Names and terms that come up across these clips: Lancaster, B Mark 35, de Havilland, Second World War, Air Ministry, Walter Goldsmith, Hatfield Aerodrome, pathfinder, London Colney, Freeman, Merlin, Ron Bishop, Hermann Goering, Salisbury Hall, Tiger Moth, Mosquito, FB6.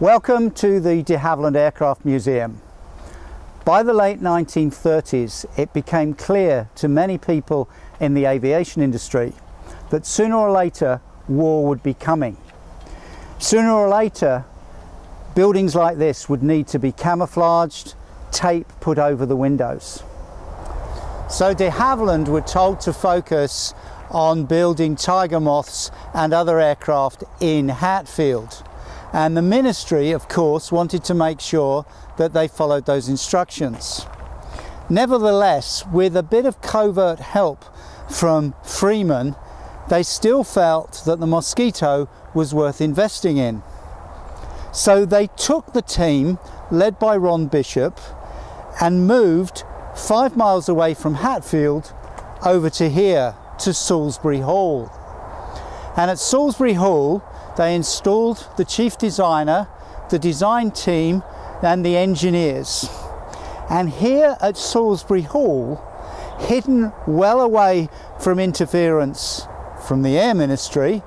Welcome to the de Havilland Aircraft Museum. By the late 1930s, it became clear to many people in the aviation industry that sooner or later war would be coming. Sooner or later, buildings like this would need to be camouflaged, tape put over the windows. So de Havilland were told to focus on building Tiger Moths and other aircraft in Hatfield. And the ministry, of course, wanted to make sure that they followed those instructions. Nevertheless, with a bit of covert help from Freeman, they still felt that the Mosquito was worth investing in. So they took the team, led by Ron Bishop, and moved 5 miles away from Hatfield over to here, to Salisbury Hall. And at Salisbury Hall, they installed the chief designer, the design team, and the engineers. And here at Salisbury Hall, hidden well away from interference from the Air Ministry,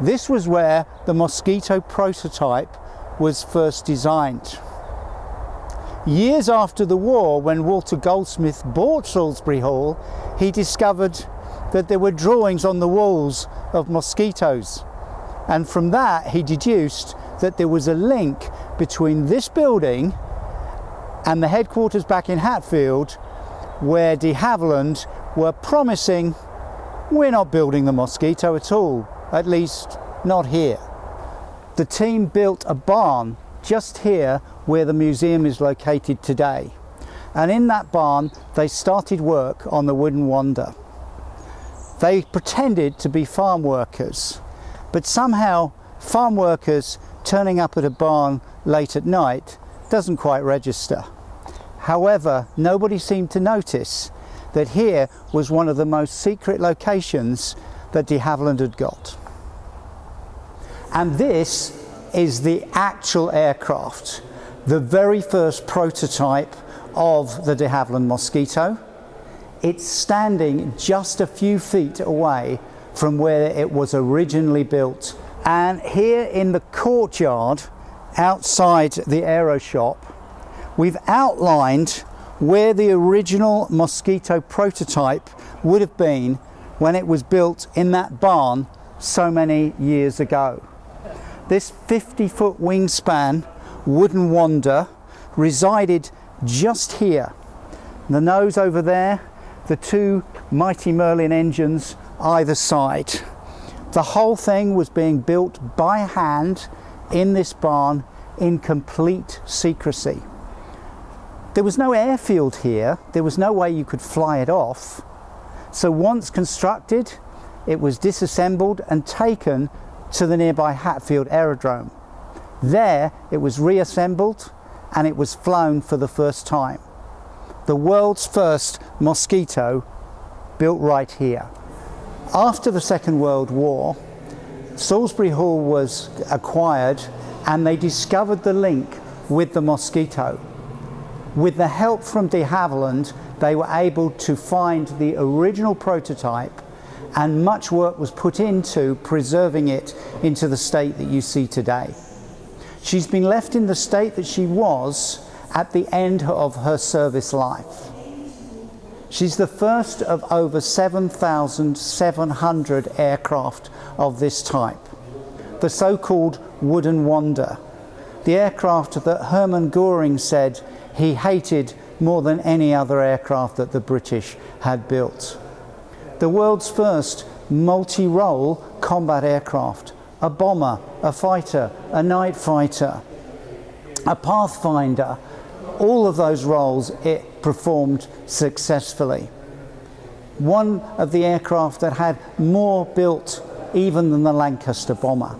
this was where the Mosquito prototype was first designed. Years after the war, when Walter Goldsmith bought Salisbury Hall, he discovered that there were drawings on the walls of mosquitoes. And from that, he deduced that there was a link between this building and the headquarters back in Hatfield, where de Havilland were promising, we're not building the Mosquito at all, at least not here. The team built a barn just here where the museum is located today. And in that barn, they started work on the Wooden Wonder. They pretended to be farm workers, but somehow farm workers turning up at a barn late at night doesn't quite register. However, nobody seemed to notice that here was one of the most secret locations that de Havilland had got. And this is the actual aircraft, the very first prototype of the de Havilland Mosquito. It's standing just a few feet away from where it was originally built. And here in the courtyard, outside the aero shop, we've outlined where the original Mosquito prototype would have been when it was built in that barn so many years ago. This 50-foot wingspan Wooden Wonder resided just here. The nose over there, the two mighty Merlin engines either side. The whole thing was being built by hand in this barn in complete secrecy. There was no airfield here, there was no way you could fly it off. So once constructed, it was disassembled and taken to the nearby Hatfield Aerodrome. There it was reassembled and it was flown for the first time. The world's first Mosquito built right here. After the Second World War, Salisbury Hall was acquired and they discovered the link with the Mosquito. With the help from de Havilland, they were able to find the original prototype and much work was put into preserving it into the state that you see today. She's been left in the state that she was at the end of her service life. She's the first of over 7,700 aircraft of this type, the so-called Wooden Wonder, the aircraft that Hermann Goering said he hated more than any other aircraft that the British had built. The world's first multi-role combat aircraft, a bomber, a fighter, a night fighter, a pathfinder, all of those roles it performed successfully. One of the aircraft that had more built even than the Lancaster bomber.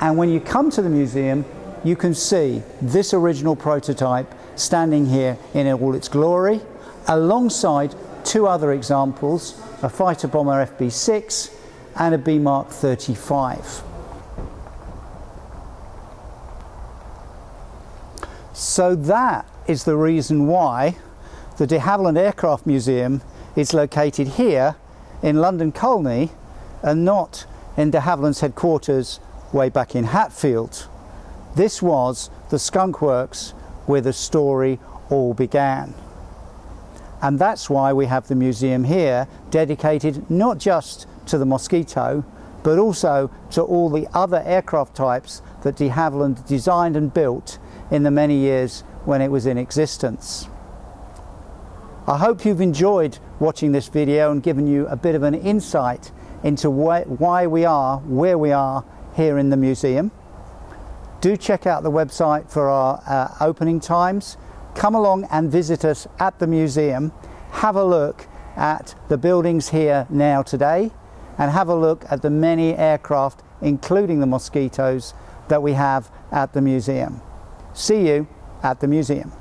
And when you come to the museum, you can see this original prototype standing here in all its glory, alongside two other examples, a fighter bomber FB6 and a B Mark 35. So that is the reason why the de Havilland Aircraft Museum is located here in London Colney and not in de Havilland's headquarters way back in Hatfield. This was the skunk works where the story all began. And that's why we have the museum here, dedicated not just to the Mosquito, but also to all the other aircraft types that de Havilland designed and built in the many years when it was in existence. I hope you've enjoyed watching this video and given you a bit of an insight into why we are where we are here in the museum. Do check out the website for our opening times. Come along and visit us at the museum. Have a look at the buildings here now today, and have a look at the many aircraft, including the Mosquitoes, that we have at the museum. See you at the museum.